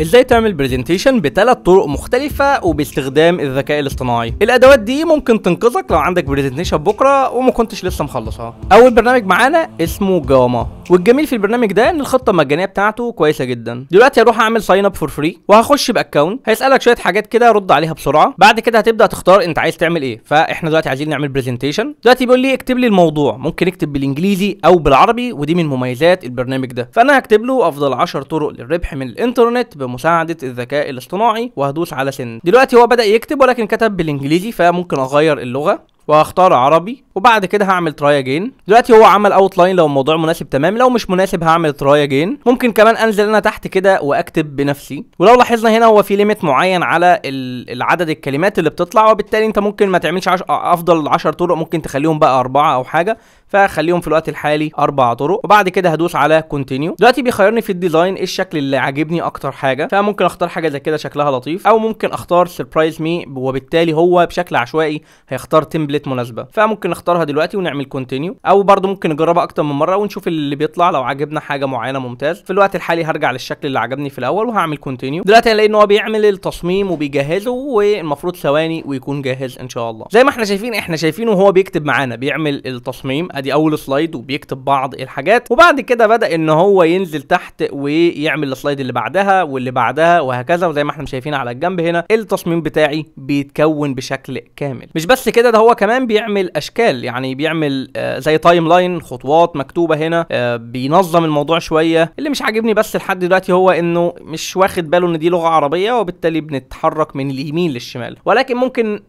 ازاي تعمل برزنتيشن بثلاث طرق مختلفة وباستخدام الذكاء الاصطناعي. الادوات دي ممكن تنقذك لو عندك برزنتيشن بكرة وما كنتش لسه مخلصها. اول برنامج معانا اسمه جاما، والجميل في البرنامج ده ان الخطة المجانية بتاعته كويسة جدا. دلوقتي هروح اعمل ساين اب فور فري وهخش باكونت، هيسألك شوية حاجات كده رد عليها بسرعة، بعد كده هتبدأ تختار انت عايز تعمل ايه. فاحنا دلوقتي عايزين نعمل برزنتيشن، دلوقتي بيقول لي اكتب لي الموضوع، ممكن اكتب بالانجليزي او بالعربي، ودي من مميزات البرنامج ده. فانا هكتب له افضل 10 طرق للربح من الانترنت بمساعدة الذكاء الاصطناعي وهدوس على سند. دلوقتي هو بدأ يكتب ولكن كتب بالانجليزي، فممكن اغير اللغة وهختار عربي، وبعد كده هعمل تراي اجين. دلوقتي هو عمل اوت لاين، لو الموضوع مناسب تمام، لو مش مناسب هعمل تراي اجين. ممكن كمان انزل انا تحت كده واكتب بنفسي، ولو لاحظنا هنا هو في ليميت معين على العدد الكلمات اللي بتطلع، وبالتالي انت ممكن ما تعملش افضل 10 طرق، ممكن تخليهم بقى 4 او حاجه، فخليهم في الوقت الحالي 4 طرق، وبعد كده هدوس على كونتينيو. دلوقتي بيخيرني في الديزاين ايه الشكل اللي عاجبني اكتر حاجه، فممكن اختار حاجه زي كده شكلها لطيف، او ممكن اختار سربرايز مي، وبالتالي هو بشكل عشوائي هيختار تمبلت مناسبه، فممكن نختارها دلوقتي ونعمل كونتينيو، او برضو ممكن نجربها اكتر من مره ونشوف اللي بيطلع. لو عجبنا حاجه معينه ممتاز. في الوقت الحالي هرجع للشكل اللي عجبني في الاول وهعمل كونتينيو. دلوقتي هنلاقي ان هو بيعمل التصميم وبيجهزه، والمفروض ثواني ويكون جاهز ان شاء الله. زي ما احنا شايفينه وهو بيكتب معانا، بيعمل التصميم، ادي اول سلايد وبيكتب بعض الحاجات، وبعد كده بدا ان هو ينزل تحت ويعمل السلايد اللي بعدها واللي بعدها وهكذا. وزي ما احنا شايفين على الجنب هنا التصميم بتاعي بيتكون بشكل كامل. مش بس كده، ده هو كمان بيعمل اشكال، يعني بيعمل زي تايم لاين، خطوات مكتوبه هنا، بينظم الموضوع شويه. اللي مش عاجبني بس لحد دلوقتي هو انه مش واخد باله ان دي لغه عربيه، وبالتالي بنتحرك من اليمين للشمال، ولكن ممكن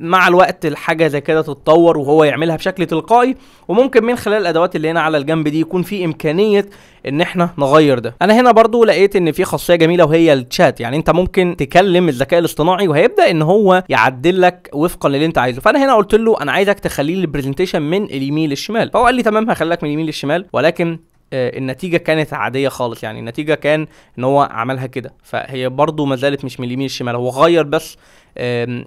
مع الوقت الحاجه زي كده تتطور وهو يعملها بشكل تلقائي، وممكن من خلال الادوات اللي هنا على الجنب دي يكون في امكانيه ان احنا نغير ده. انا هنا برضو لقيت ان في خاصيه جميله وهي الشات، يعني انت ممكن تكلم الذكاء الاصطناعي وهيبدا ان هو يعدل لك وفقا للي انت عايزه. فانا هنا قلت له انا عايزك تخليه البرزنتيشن من اليمين للشمال، فهو قال لي تمام هخليك من اليمين للشمال، ولكن النتيجه كانت عاديه خالص، يعني النتيجه كان ان هو عملها كده، فهي برضو ما زالت مش من اليمين للشمال، هو غير بس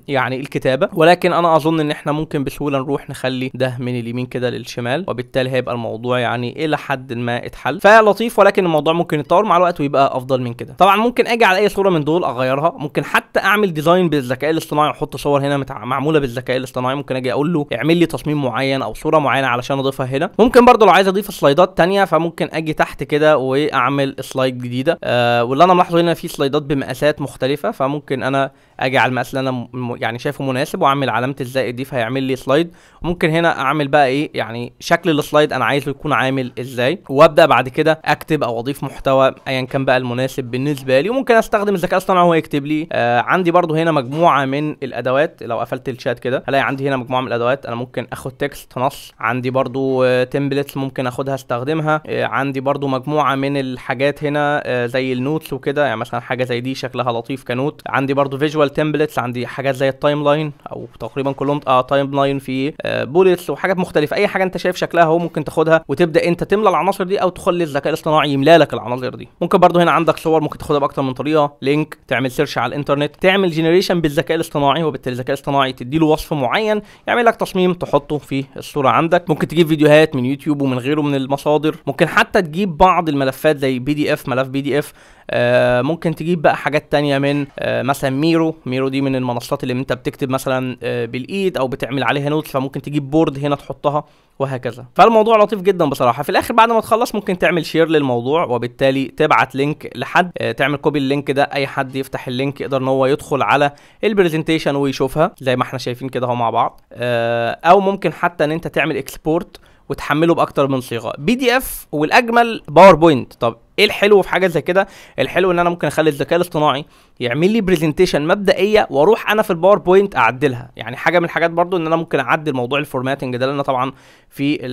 يعني الكتابه، ولكن انا اظن ان احنا ممكن بسهوله نروح نخلي ده من اليمين كده للشمال، وبالتالي هيبقى الموضوع يعني الى حد ما اتحل. فلطيف، ولكن الموضوع ممكن يتطور مع الوقت ويبقى افضل من كده. طبعا ممكن اجي على اي صوره من دول اغيرها، ممكن حتى اعمل ديزاين بالذكاء الاصطناعي واحط صور هنا معموله بالذكاء الاصطناعي، ممكن اجي اقول له اعمل لي تصميم معين او صوره معينه علشان اضيفها هنا. ممكن برضو لو عايز اضيف سلايدات ثانيه فممكن اجي تحت كده واعمل سلايد جديده، واللي انا ملاحظه هنا في سلايدات بمقاسات مختلفه، فممكن انا اجي على المقاس اللي انا يعني شايفه مناسب واعمل علامه الزائد دي فهيعمل لي سلايد. وممكن هنا اعمل بقى ايه يعني شكل السلايد انا عايزه يكون عامل ازاي، وابدا بعد كده اكتب او اضيف محتوى ايا كان بقى المناسب بالنسبه لي، وممكن استخدم الذكاء الاصطناعي وهو يكتب لي. عندي برضو هنا مجموعه من الادوات، لو قفلت الشات كده هلاقي عندي هنا مجموعه من الادوات، انا ممكن اخد تكست، نص، عندي برضو تمبلتس ممكن اخدها استخدمها، عندي برضو مجموعه من الحاجات هنا زي النوتس وكده، يعني مثلا حاجه زي دي شكلها لطيف كنوت، عندي برضو فيجوال تمبلتس، عندي حاجات زي التايم لاين او تقريبا كلهم تايم لاين، في بوليتس وحاجات مختلفه، اي حاجه انت شايف شكلها اهو ممكن تاخدها وتبدا انت تملى العناصر دي او تخلي الذكاء الاصطناعي يملى لك العناصر دي. ممكن برضو هنا عندك صور ممكن تاخدها باكتر من طريقه، لينك، تعمل سيرش على الانترنت، تعمل جنريشن بالذكاء الاصطناعي، وبالتالي الذكاء الاصطناعي تديله وصف معين يعمل لك تصميم تحطه في الصوره عندك. ممكن تجيب فيديوهات من يوتيوب ومن غيره من المصادر، ممكن حتى تجيب بعض الملفات زي PDF، ملف PDF. ممكن تجيب بقى حاجات تانية من مثلا ميرو دي من المنصات اللي انت بتكتب مثلا بالايد او بتعمل عليها نوتس، فممكن تجيب بورد هنا تحطها وهكذا. فالموضوع لطيف جدا بصراحه. في الاخر بعد ما تخلص ممكن تعمل شير للموضوع، وبالتالي تبعت لينك لحد، تعمل كوبي اللينك ده، اي حد يفتح اللينك يقدر ان هو يدخل على البرزنتيشن ويشوفها زي ما احنا شايفين كده اهو مع بعض، او ممكن حتى ان انت تعمل اكسبورت وتحمله باكتر من صيغه، PDF، والاجمل باوربوينت. طب ايه الحلو في حاجه زي كده؟ الحلو ان انا ممكن اخلي الذكاء الاصطناعي يعمل لي برزنتيشن مبدئيه واروح انا في الباوربوينت اعدلها، يعني حاجه من الحاجات برضو ان انا ممكن اعدل موضوع الفورماتنج ده، لان طبعا في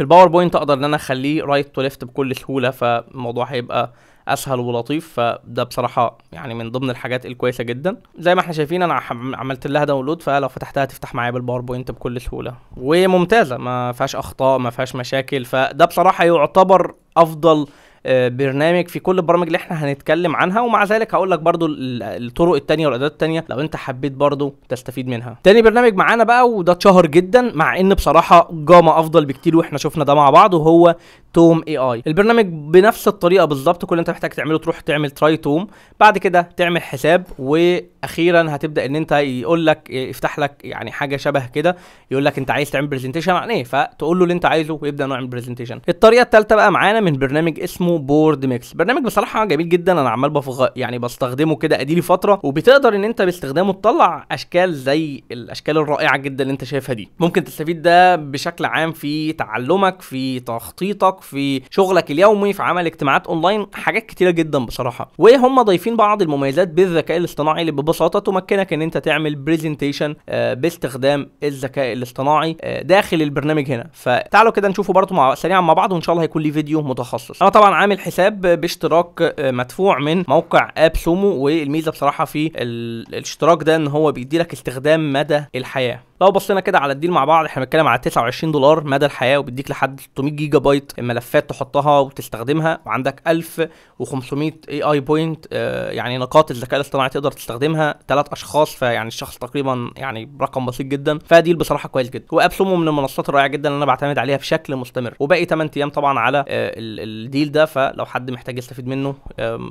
الباوربوينت اقدر ان انا اخليه رايت تو ليفت بكل سهوله، فالموضوع هيبقى اسهل ولطيف. فده بصراحه يعني من ضمن الحاجات الكويسه جدا. زي ما احنا شايفين انا عملت لها داونلود، فلو فتحتها تفتح معايا بالباوربوينت بكل سهوله وممتازه، ما فيهاش اخطاء، ما فيهاش مشاكل. فده بصراحه يعتبر افضل برنامج في كل البرامج اللي احنا هنتكلم عنها، ومع ذلك هقول لك برضو الطرق التانية والادوات التانية لو انت حبيت برضو تستفيد منها. تاني برنامج معانا بقى، وده اتشهر جدا مع ان بصراحة جاما افضل بكتير، واحنا شفنا ده مع بعض، وهو توم اي اي. البرنامج بنفس الطريقه بالظبط، كل اللي انت محتاج تعمله تروح تعمل تراي توم، بعد كده تعمل حساب، واخيرا هتبدا ان انت يقول لك يفتح لك يعني حاجه شبه كده، يقول لك انت عايز تعمل برزنتيشن عن ايه، فتقول له اللي انت عايزه ويبدا نوع البرزنتيشن. الطريقه الثالثه بقى معانا من برنامج اسمه بورد ميكس. برنامج بصراحه جميل جدا، انا عمال يعني بستخدمه كده اديلي فتره، وبتقدر ان انت باستخدامه تطلع اشكال زي الاشكال الرائعه جدا اللي انت شايفها دي. ممكن تستفيد ده بشكل عام في تعلمك، في تخطيطك، في شغلك اليومي، في عمل اجتماعات اونلاين، حاجات كتيره جدا بصراحه. وهم ضايفين بعض المميزات بالذكاء الاصطناعي اللي ببساطه تمكنك ان انت تعمل برزنتيشن باستخدام الذكاء الاصطناعي داخل البرنامج هنا. فتعالوا كده نشوفه برضو سريعا مع بعض، وان شاء الله هيكون لي فيديو متخصص. انا طبعا عامل حساب باشتراك مدفوع من موقع AppSumo، والميزه بصراحه في الاشتراك ده ان هو بيدي لك استخدام مدى الحياه. لو بصينا كده على الديل مع بعض، احنا بنتكلم على $29 مدى الحياه، وبيديك لحد 600 جيجا بايت ملفات تحطها وتستخدمها، وعندك 1500 AI بوينت يعني نقاط الذكاء الاصطناعي تقدر تستخدمها، 3 اشخاص، فيعني الشخص تقريبا يعني رقم بسيط جدا. فديل بصراحه كويس جدا، وابسومو من المنصات الرائعه جدا اللي انا بعتمد عليها بشكل مستمر. وباقي 8 ايام طبعا على الديل ده، فلو حد محتاج يستفيد منه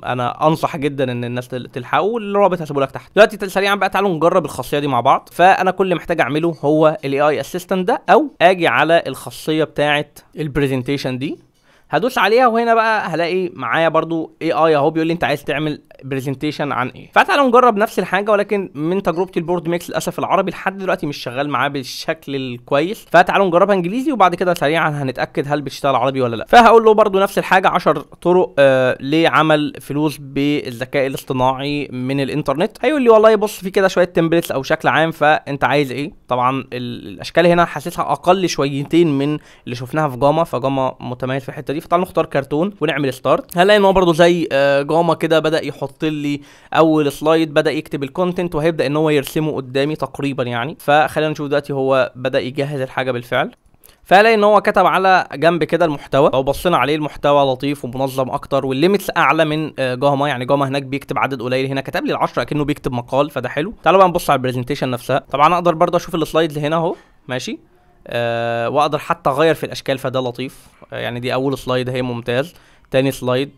انا انصح جدا ان الناس تلحقه، والرابط هسيبه لك تحت. دلوقتي سريعا بقى تعالوا نجرب الخاصيه دي مع بعض. فانا كل محتاج اعمله هو الاي اي اسيستنت ده، او اجي على الخاصيه بتاعه البرزنتيشن دي، هدوس عليها، وهنا بقى هلاقي معايا برضو اي اي اهو بيقول لي انت عايز تعمل برزنتيشن عن ايه. فتعالوا نجرب نفس الحاجه، ولكن من تجربتي البورد ميكس للاسف العربي لحد دلوقتي مش شغال معاه بالشكل الكويس، فتعالوا نجربها انجليزي، وبعد كده سريعا هنتاكد هل بتشتغل عربي ولا لا. فهقول له برضو نفس الحاجه، 10 طرق لعمل فلوس بالذكاء الاصطناعي من الانترنت. هيقول لي والله بص في كده شويه تمبلتس او شكل عام، فانت عايز ايه. طبعا الاشكال هنا حاسسها اقل شويتين من اللي شفناها في جاما، فجاما متميز في الحته دي. فتعالوا نختار كرتون ونعمل ستارت، هنلاقي ان هو برضو زي جاما كده بدا يحط لي اول سلايد، بدا يكتب الكونتنت، وهيبدا ان هو يرسمه قدامي تقريبا يعني. فخلينا نشوف دلوقتي هو بدا يجهز الحاجه بالفعل، فهلاقي ان هو كتب على جنب كده المحتوى. لو بصينا عليه المحتوى لطيف ومنظم اكتر، والليميتس اعلى من جاما، يعني جاما هناك بيكتب عدد قليل، هنا كتب لي 10 كأنه بيكتب مقال، فده حلو. تعالوا بقى نبص على البرزنتيشن نفسها. طبعا اقدر برضه اشوف السلايد اللي هنا اهو ماشي، واقدر حتى اغير في الاشكال، فده لطيف يعني. دي اول سلايد هي ممتاز، تاني سلايد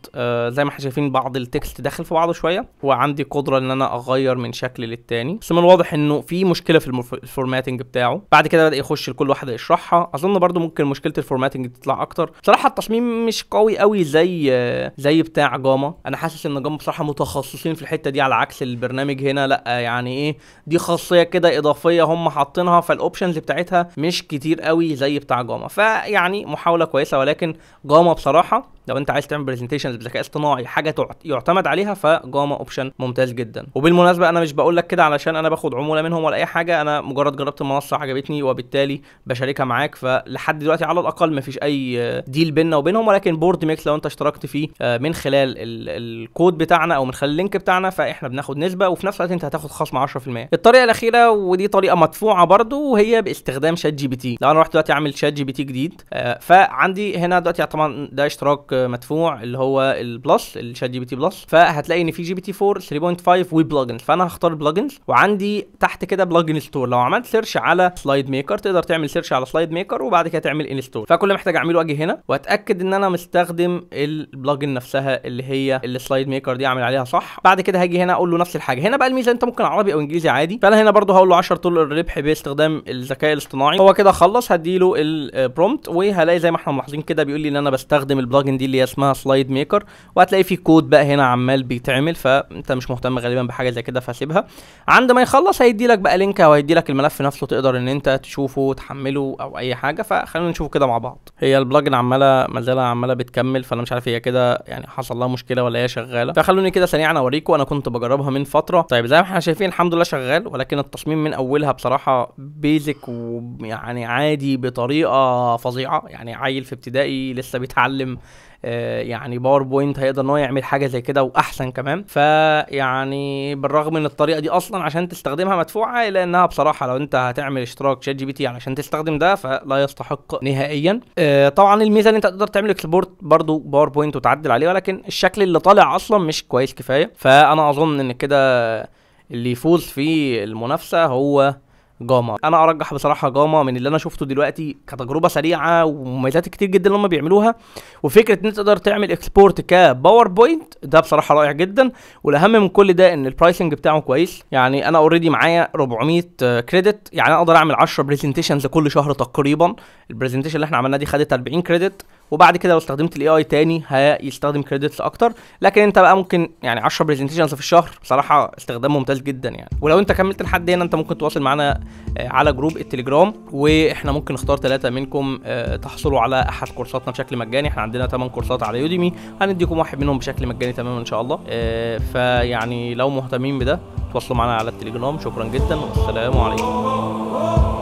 زي ما احنا شايفين بعض التكست داخل في بعضه شويه، وعندي قدره ان انا اغير من شكل للتاني، بس من الواضح انه في مشكله في الفورماتنج بتاعه. بعد كده بدا يخش لكل واحده يشرحها، اظن برضو ممكن مشكله الفورماتنج تطلع اكتر. بصراحه التصميم مش قوي قوي زي بتاع جاما. انا حاسس ان جاما بصراحه متخصصين في الحته دي، على عكس البرنامج هنا لا، يعني ايه دي خاصيه كده اضافيه هم حاطينها، فالاوبشنز بتاعتها مش كتير قوي زي بتاع جاما. فيعني محاوله كويسه، ولكن جاما بصراحه لو انت عايز تعمل برزنتيشنز بالذكاء الاصطناعي حاجه يعتمد عليها، فجاما اوبشن ممتاز جدا. وبالمناسبه انا مش بقول لك كده علشان انا باخد عموله منهم ولا اي حاجه، انا مجرد جربت المنصه عجبتني وبالتالي بشاركها معاك. فلحد دلوقتي على الاقل مفيش اي ديل بيننا وبينهم، ولكن بورد ميكس لو انت اشتركت فيه من خلال الكود بتاعنا او من خلال اللينك بتاعنا، فاحنا بناخد نسبه، وفي نفس الوقت انت هتاخد خصم 10%. الطريقه الاخيره، ودي طريقه مدفوعه برده، وهي باستخدام شات جي بي تي. لو انا رحت دلوقتي اعمل شات جي بي تي جديد، فعندي هنا دلوقتي طبعا ده اشتراك مدفوع اللي هو البلس، الشات جي بي تي بلس، فهتلاقي ان في جي بي تي 4 3.5 وبلجنز. فانا هختار بلجنز، وعندي تحت كده بلجن ستور. لو عملت سيرش على سلايد ميكر، تقدر تعمل سيرش على سلايد ميكر وبعد كده تعمل انستور. فكل اللي محتاج اعمله اجي هنا واتاكد ان انا مستخدم البلجن نفسها اللي هي السلايد ميكر دي، اعمل عليها صح. بعد كده هاجي هنا اقول له نفس الحاجه. هنا بقى الميزه انت ممكن عربي او انجليزي عادي، فانا هنا برده هقول له 10 طرق للربح باستخدام الذكاء الاصطناعي. هو كده خلص، هديله البرومبت، وهلاقي زي ما احنا ملاحظين كده بيقول لي ان انا بستخدم البلجن دي اللي اسمها سلايد ميكر، وهتلاقي في كود بقى هنا عمال بيتعمل، فانت مش مهتم غالبا بحاجه زي كده فسيبها. عند ما يخلص هيدي لك بقى لينك، او هيدي لك الملف نفسه تقدر ان انت تشوفه تحمله او اي حاجه. فخلينا نشوفه كده مع بعض. هي البلجن عماله ما زالت عماله بتكمل، فانا مش عارف هي كده يعني حصل لها مشكله ولا هي شغاله. فخلوني كده سريعا اوريكم، انا كنت بجربها من فتره. طيب زي ما احنا شايفين الحمد لله شغال، ولكن التصميم من اولها بصراحه بيزك ويعني عادي بطريقه فظيعه. يعني عيل في ابتدائي لسه بيتعلم يعني باوربوينت هيقدر ان هو يعمل حاجه زي كده واحسن كمان. فيعني بالرغم من الطريقه دي اصلا عشان تستخدمها مدفوعه، الا انها بصراحه لو انت هتعمل اشتراك شات جي بي تي علشان تستخدم ده فلا يستحق نهائيا. طبعا الميزه ان انت تقدر تعمل اكسبورت برضو باوربوينت وتعدل عليه، ولكن الشكل اللي طالع اصلا مش كويس كفايه. فانا اظن ان كده اللي يفوز في المنافسه هو جاما. انا ارجح بصراحه جاما من اللي انا شفته دلوقتي كتجربه سريعه ومميزات كتير جدا اللي هم بيعملوها، وفكره ان انت تقدر تعمل اكسبورت كباوربوينت ده بصراحه رائع جدا. والاهم من كل ده ان البرايسنج بتاعه كويس، يعني انا اوريدي معايا 400 كريدت، يعني اقدر اعمل 10 برزنتيشنز كل شهر تقريبا. البرزنتيشن اللي احنا عملناه دي خدت 40 كريدت، وبعد كده لو استخدمت الاي اي تاني هيستخدم كريدتس اكتر، لكن انت بقى ممكن يعني 10 برزنتيشنز في الشهر، بصراحه استخدام ممتاز جدا يعني. ولو انت كملت لحد هنا انت ممكن تواصل معانا على جروب التليجرام، واحنا ممكن نختار 3 منكم تحصلوا على احد كورساتنا بشكل مجاني. احنا عندنا 8 كورسات على يوديمي، هنديكم واحد منهم بشكل مجاني تماما ان شاء الله. فيعني لو مهتمين بده تواصلوا معانا على التليجرام. شكرا جدا والسلام عليكم.